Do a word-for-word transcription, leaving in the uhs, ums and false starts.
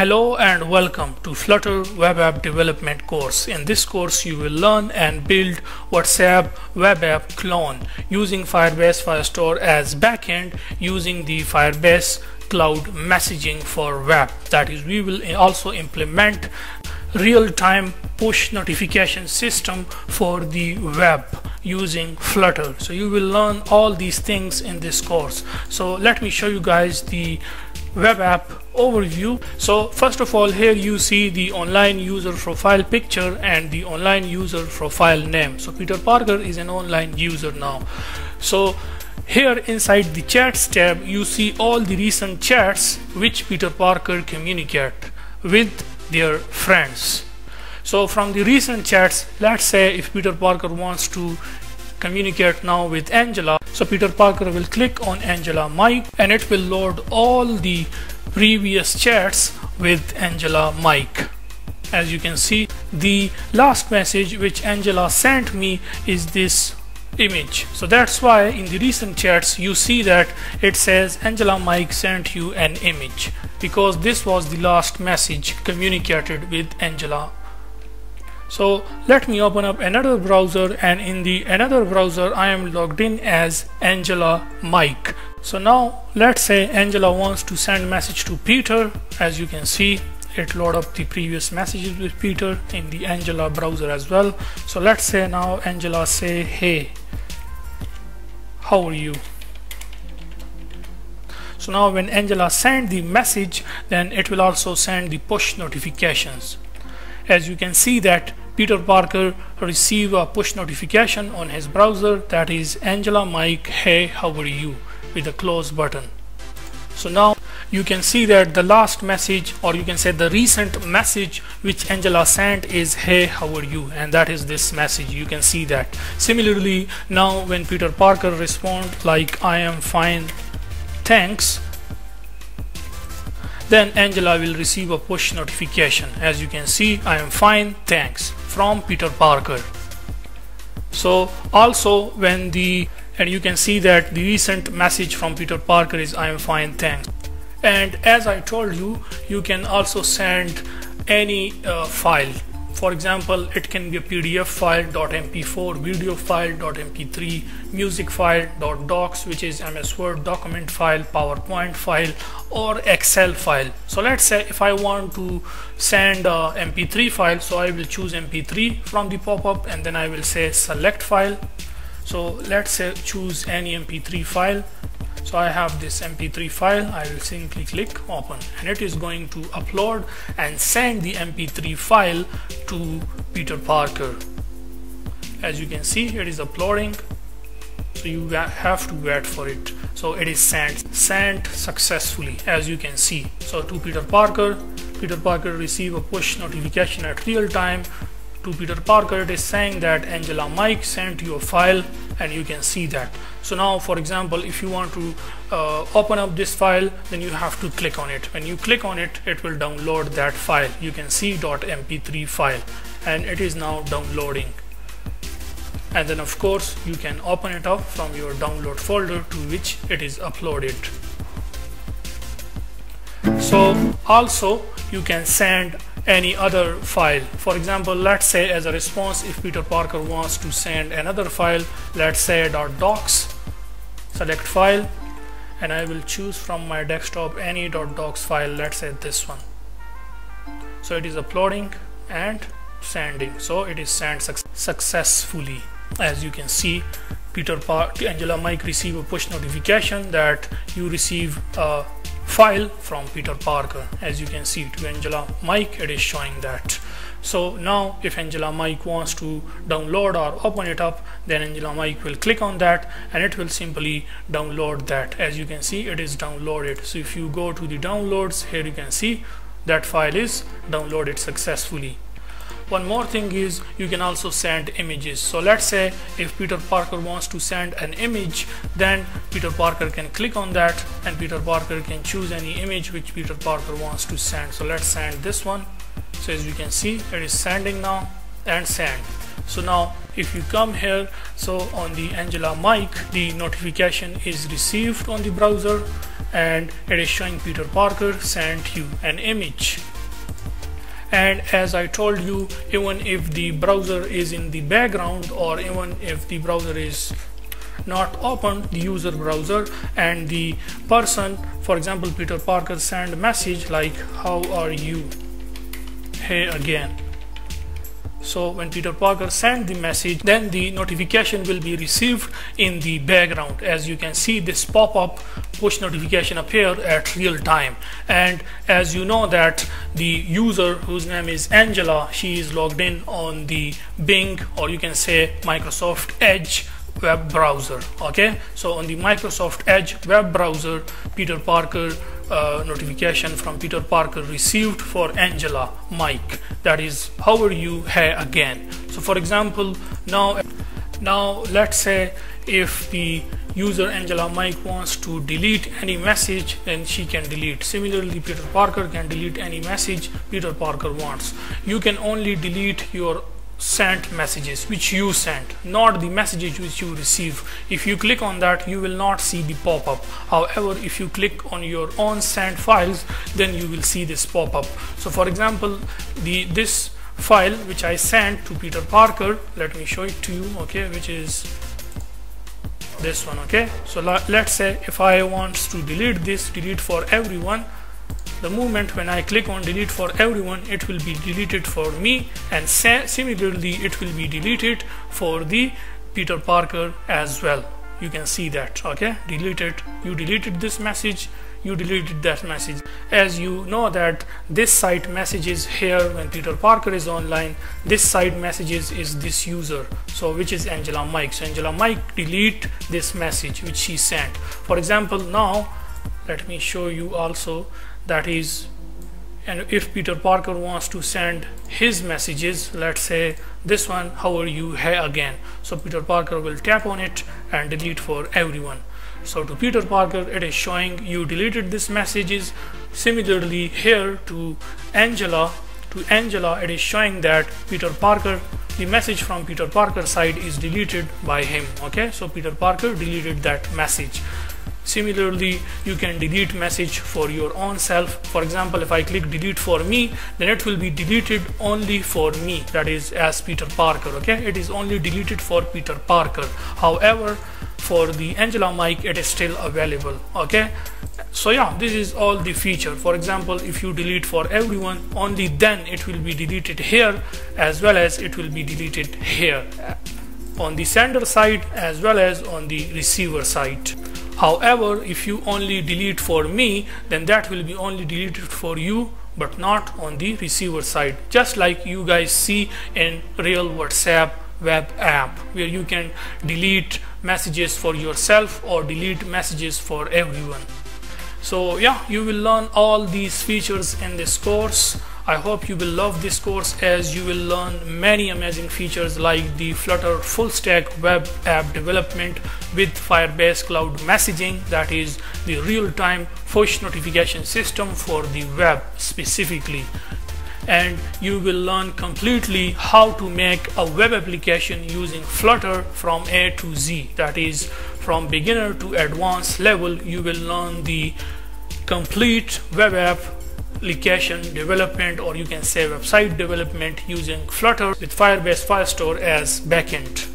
Hello and welcome to Flutter Web App Development course. In this course you will learn and build WhatsApp Web App clone using Firebase Firestore as backend using the Firebase Cloud Messaging for web. That is, we will also implement real-time push notification system for the web using Flutter. So you will learn all these things in this course. So let me show you guys the web app overview. So first of all, here you see the online user profile picture and the online user profile name. So Peter Parker is an online user now. So here inside the chats tab, you see all the recent chats which Peter Parker communicate with their friends. So from the recent chats, let's say if Peter Parker wants to communicate now with Angela, so Peter Parker will click on Angela Mike and it will load all the previous chats with Angela Mike. As you can see, the last message which Angela sent me is this image. So that's why in the recent chats you see that it says Angela Mike sent you an image, because this was the last message communicated with Angela. So let me open up another browser, and in the another browser I am logged in as Angela Mike. So now let's say Angela wants to send message to Peter. As you can see, it load up the previous messages with Peter in the Angela browser as well. So let's say now Angela say, hey, how are you? So now when Angela send the message, then it will also send the push notifications. As you can see that Peter Parker received a push notification on his browser, that is Angela Mike, hey, how are you, with a close button. So now you can see that the last message, or you can say the recent message which Angela sent is hey, how are you, and that is this message. You can see that. Similarly, now when Peter Parker responds like I am fine, thanks, then Angela will receive a push notification. As you can see, I am fine, thanks, from Peter Parker. So also when the, and you can see that the recent message from Peter Parker is I am fine, thanks. And as I told you, you can also send any uh, file. For example, it can be a P D F file, .m p four, video file, .m p three, music file, .docs, which is M S Word document file, PowerPoint file, or Excel file. So let's say if I want to send a M P three file, so I will choose M P three from the pop-up, and then I will say select file. So let's say choose any M P three file. So I have this M P three file, I will simply click open, and it is going to upload and send the M P three file to Peter Parker. As you can see, it is uploading, so you have to wait for it. So it is sent, sent successfully, as you can see. So to Peter Parker, Peter Parker received a push notification at real time. To Peter Parker, it is saying that Angela Mike sent you a file, and you can see that. So now, for example, if you want to uh, open up this file, then you have to click on it. When you click on it, it will download that file. You can see .m p three file, and it is now downloading. And then, of course, you can open it up from your download folder to which it is uploaded. So also, you can send any other file. For example, let's say as a response, if Peter Parker wants to send another file, let's say .docs, select file, and I will choose from my desktop any .docs file, let's say this one. So it is uploading and sending. So it is sent suc successfully. As you can see, Peter Parker, Angela Mike received a push notification that you receive a file from Peter Parker. As you can see, to Angela Mike it is showing that. So now if Angela Mike wants to download or open it up, then Angela Mike will click on that and it will simply download that. As you can see, it is downloaded. So if you go to the downloads, here you can see that file is downloaded successfully. One more thing is you can also send images. So let's say if Peter Parker wants to send an image, then Peter Parker can click on that and Peter Parker can choose any image which Peter Parker wants to send. So let's send this one. So as you can see, it is sending now and send. So now if you come here, so on the Angela Mike, the notification is received on the browser and it is showing Peter Parker sent you an image. And as I told you, even if the browser is in the background, or even if the browser is not open, the user browser, and the person, for example Peter Parker, send message like "How are you? Hey again." So when Peter Parker send the message, then the notification will be received in the background. As you can see, this pop-up push notification appear at real time. And as you know that the user whose name is Angela, she is logged in on the Bing, or you can say Microsoft Edge web browser. Okay, so on the Microsoft Edge web browser, Peter Parker uh, notification from Peter Parker received for Angela Mike, that is "How are you? Hey again." So for example, now now let's say if the user Angela Mike wants to delete any message, then she can delete. Similarly, Peter Parker can delete any message Peter Parker wants. You can only delete your sent messages which you sent, not the messages which you receive. If you click on that, you will not see the pop-up. However, if you click on your own sent files, then you will see this pop-up. So for example, the this file which I sent to Peter Parker, let me show it to you, okay, which is this one. Okay, so let's say if I want to delete this, delete for everyone, the moment when I click on delete for everyone, it will be deleted for me, and similarly it will be deleted for the Peter Parker as well. You can see that, okay, deleted, you deleted this message, you deleted that message. As you know that this side message is here when Peter Parker is online, this side messages is this user, so which is Angela Mike. So Angela Mike delete this message which she sent. For example, now let me show you also, that is, and if Peter Parker wants to send his messages, let's say this one, "How are you? Hey again." So Peter Parker will tap on it and delete for everyone. So to Peter Parker it is showing you deleted this messages. Similarly here to Angela, to Angela it is showing that Peter Parker, the message from Peter Parker side is deleted by him. Okay, so Peter Parker deleted that message. Similarly, you can delete message for your own self. For example, if I click delete for me, then it will be deleted only for me, that is as Peter Parker. Okay, it is only deleted for Peter Parker. However, for the Angela Mike it is still available. Okay, so yeah, this is all the feature. For example, if you delete for everyone, only then it will be deleted here, as well as it will be deleted here, on the sender side as well as on the receiver side. However, if you only delete for me, then that will be only deleted for you, but not on the receiver side, just like you guys see in real WhatsApp web app, where you can delete messages for yourself or delete messages for everyone. So yeah, you will learn all these features in this course. I hope you will love this course, as you will learn many amazing features like the Flutter full stack web app development with Firebase Cloud Messaging, that is the real-time push notification system for the web specifically. And you will learn completely how to make a web application using Flutter from A to Z, that is from beginner to advanced level. You will learn the complete web app application development, or you can say website development using Flutter with Firebase Firestore as backend.